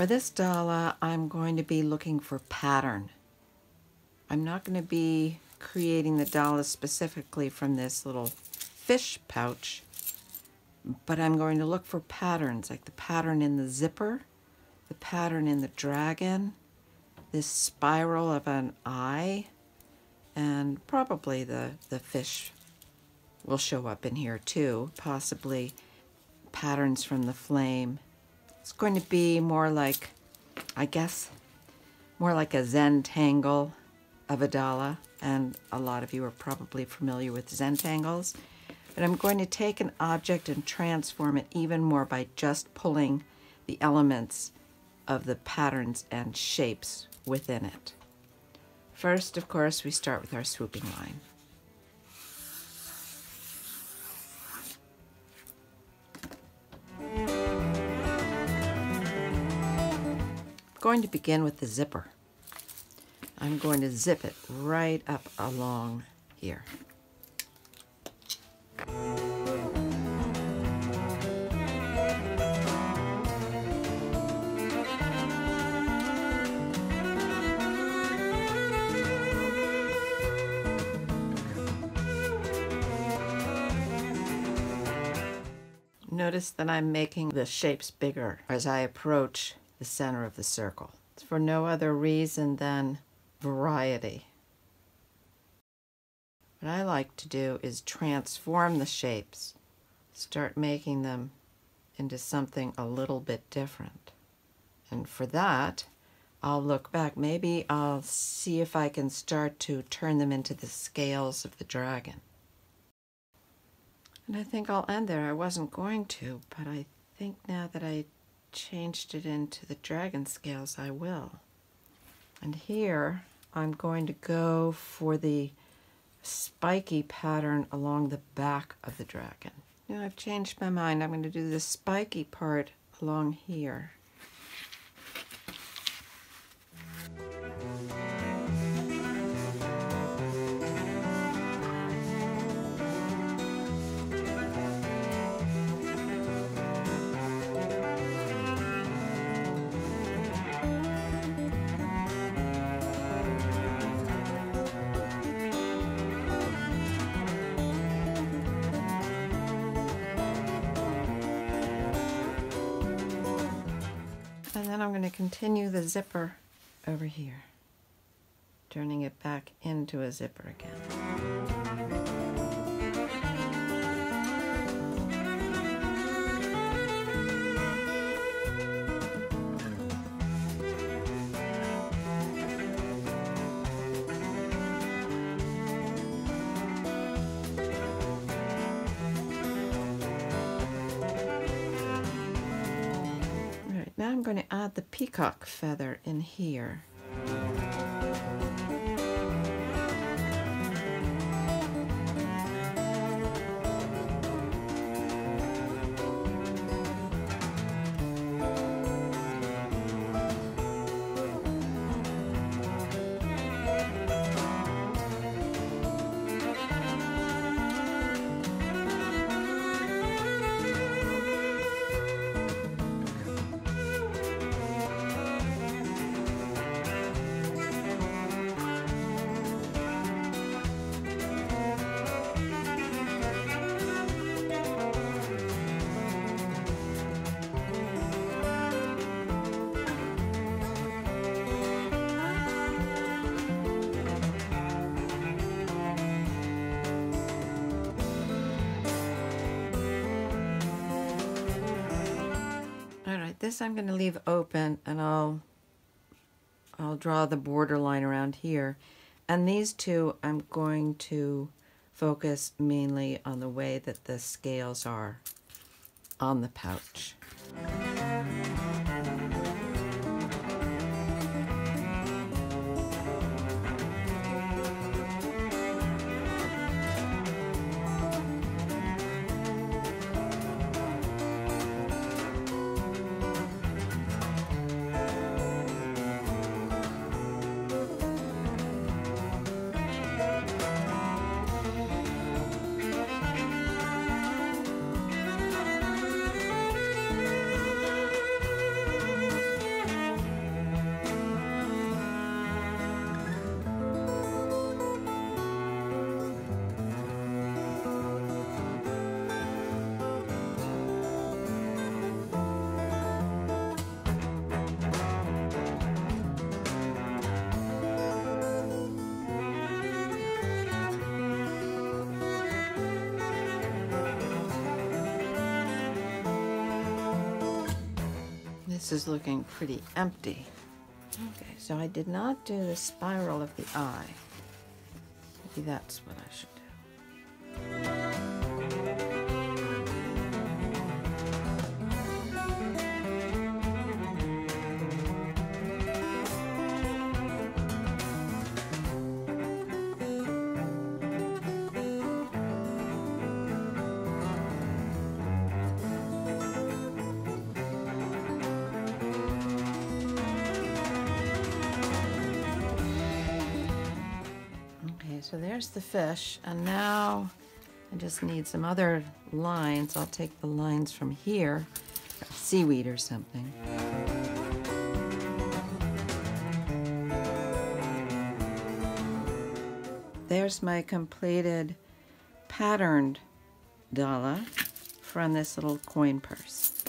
For this Dala, I'm going to be looking for pattern. I'm not going to be creating the Dala specifically from this little fish pouch, but I'm going to look for patterns, like the pattern in the zipper, the pattern in the dragon, this spiral of an eye, and probably the fish will show up in here too, possibly patterns from the flame. It's going to be more like, I guess, more like a Zentangle of a Dala, and a lot of you are probably familiar with Zentangles. But I'm going to take an object and transform it even more by just pulling the elements of the patterns and shapes within it. First, of course, we start with our swooping line. I'm going to begin with the zipper. I'm going to zip it right up along here. Notice that I'm making the shapes bigger as I approach the center of the circle. It's for no other reason than variety. What I like to do is transform the shapes, start making them into something a little bit different. And for that, I'll look back. Maybe I'll see if I can start to turn them into the scales of the dragon. And I think I'll end there. I wasn't going to, but I think now that I changed it into the dragon scales, I will. And here, I'm going to go for the spiky pattern along the back of the dragon. You know, I've changed my mind. I'm going to do the spiky part along here. And then I'm going to continue the zipper over here, turning it back into a zipper again. Now I'm going to add the peacock feather in here. This I'm going to leave open, and I'll draw the border line around here. And these two I'm going to focus mainly on the way that the scales are on the pouch. This is looking pretty empty. Okay, so I did not do the spiral of the eye. Maybe that's what I should do. So there's the fish, and now I just need some other lines. I'll take the lines from here, seaweed or something. There's my completed patterned dollar from this little coin purse.